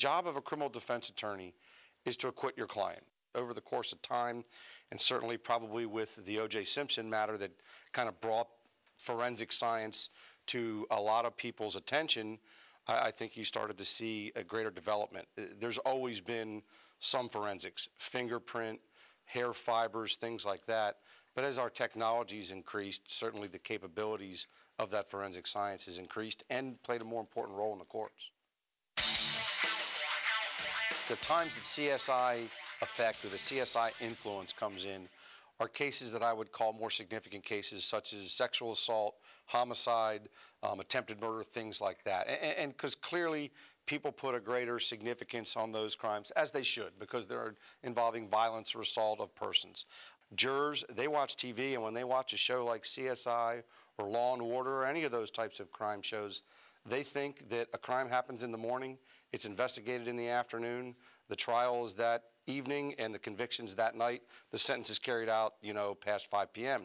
job of a criminal defense attorney is to acquit your client. Over the course of time, and certainly probably with the O.J. Simpson matter that kind of brought forensic science to a lot of people's attention, I think you started to see a greater development. There's always been some forensics, fingerprint, hair fibers, things like that. But as our technology's increased, certainly the capabilities of that forensic science has increased and played a more important role in the courts. The times that CSI effect or the CSI influence comes in are cases that I would call more significant cases, such as sexual assault, homicide, attempted murder, things like that. And because clearly people put a greater significance on those crimes, as they should, because they're involving violence or assault of persons. Jurors, they watch TV, and when they watch a show like CSI or Law and Order or any of those types of crime shows, they think that a crime happens in the morning, it's investigated in the afternoon, the trial is that evening, and the convictions that night, the sentence is carried out, you know, past 5 p.m.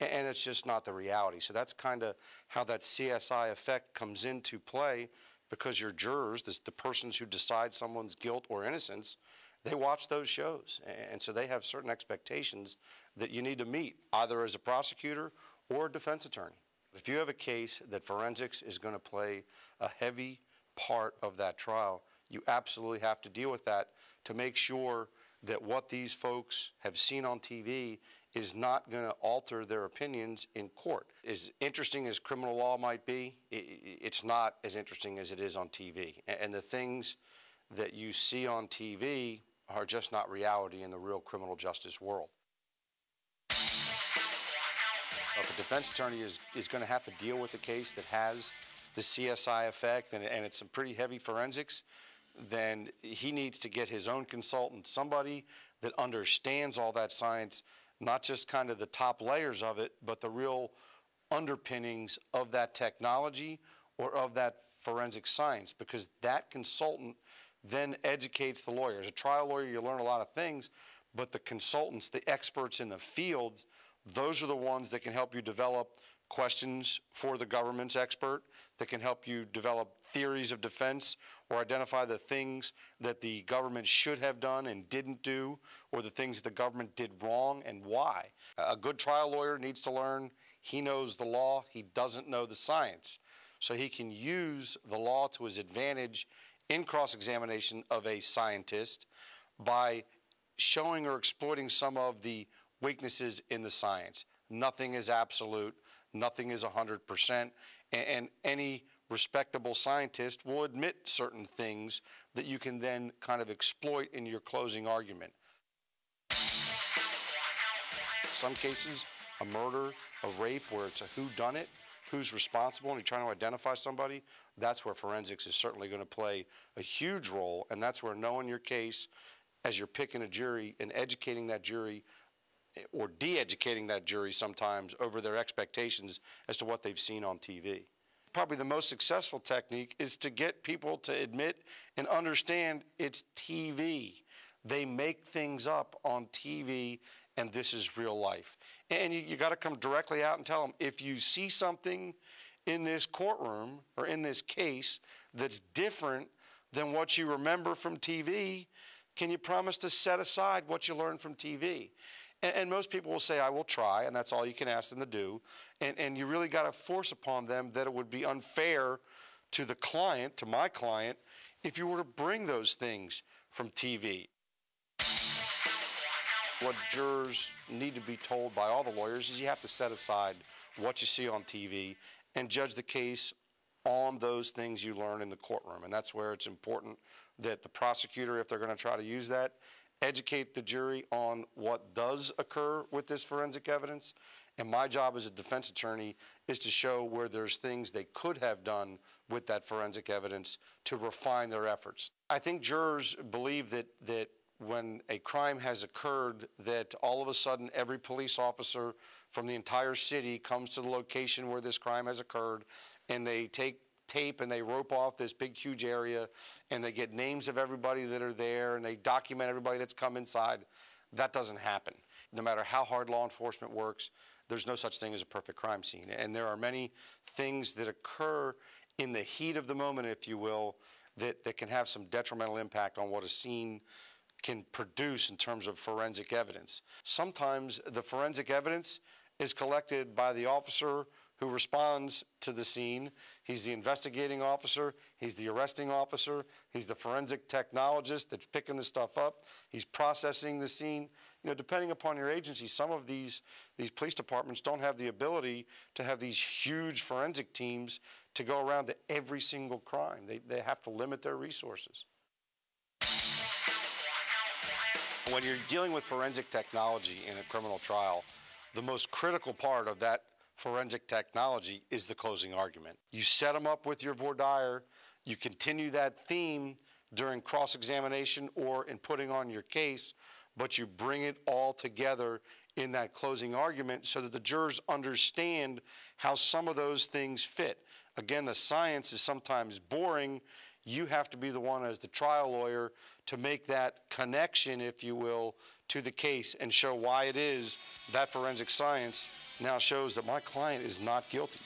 And it's just not the reality. So that's kind of how that CSI effect comes into play, because your jurors, the persons who decide someone's guilt or innocence, they watch those shows. And so they have certain expectations that you need to meet, either as a prosecutor or a defense attorney. If you have a case that forensics is going to play a heavy part of that trial, you absolutely have to deal with that to make sure that what these folks have seen on TV is not going to alter their opinions in court. As interesting as criminal law might be, it's not as interesting as it is on TV. And the things that you see on TV are just not reality in the real criminal justice world. If a defense attorney is going to have to deal with a case that has the CSI effect and it's some pretty heavy forensics, then he needs to get his own consultant, somebody that understands all that science, not just kind of the top layers of it, but the real underpinnings of that technology or of that forensic science, because that consultant then educates the lawyer. As a trial lawyer, you learn a lot of things, but the consultants, the experts in the field, those are the ones that can help you develop questions for the government's expert, that can help you develop theories of defense or identify the things that the government should have done and didn't do, or the things that the government did wrong and why. A good trial lawyer needs to learn he knows the law, he doesn't know the science. So he can use the law to his advantage in cross-examination of a scientist by showing or exploiting some of the weaknesses in the science. Nothing is absolute. Nothing is 100%, and any respectable scientist will admit certain things that you can then kind of exploit in your closing argument. Some cases, a murder, a rape, where it's a whodunit, who's responsible, and you're trying to identify somebody, that's where forensics is certainly going to play a huge role, and that's where knowing your case as you're picking a jury and educating that jury or de-educating that jury sometimes over their expectations as to what they've seen on TV. Probably the most successful technique is to get people to admit and understand it's TV. They make things up on TV, and this is real life. And you got to come directly out and tell them, if you see something in this courtroom or in this case that's different than what you remember from TV, can you promise to set aside what you learned from TV? And most people will say, I will try, and that's all you can ask them to do. And you really got to force upon them that it would be unfair to the client, to my client, if you were to bring those things from TV. What jurors need to be told by all the lawyers is you have to set aside what you see on TV and judge the case on those things you learn in the courtroom. And that's where it's important that the prosecutor, if they're going to try to use that, educate the jury on what does occur with this forensic evidence. And my job as a defense attorney is to show where there's things they could have done with that forensic evidence to refine their efforts. I think jurors believe that when a crime has occurred, that all of a sudden every police officer from the entire city comes to the location where this crime has occurred, and they take tape and they rope off this big, huge area, and they get names of everybody that are there, and they document everybody that's come inside. That doesn't happen. No matter how hard law enforcement works, there's no such thing as a perfect crime scene. And there are many things that occur in the heat of the moment, if you will, that can have some detrimental impact on what a scene can produce in terms of forensic evidence. Sometimes the forensic evidence is collected by the officer who responds to the scene. He's the investigating officer, he's the arresting officer, he's the forensic technologist that's picking the stuff up, he's processing the scene. You know, depending upon your agency, some of these police departments don't have the ability to have these huge forensic teams to go around to every single crime. They have to limit their resources. When you're dealing with forensic technology in a criminal trial, the most critical part of that forensic technology is the closing argument. You set them up with your voir dire, you continue that theme during cross-examination or in putting on your case, but you bring it all together in that closing argument so that the jurors understand how some of those things fit. Again, the science is sometimes boring. You have to be the one as the trial lawyer to make that connection, if you will, to the case and show why it is that forensic science now shows that my client is not guilty.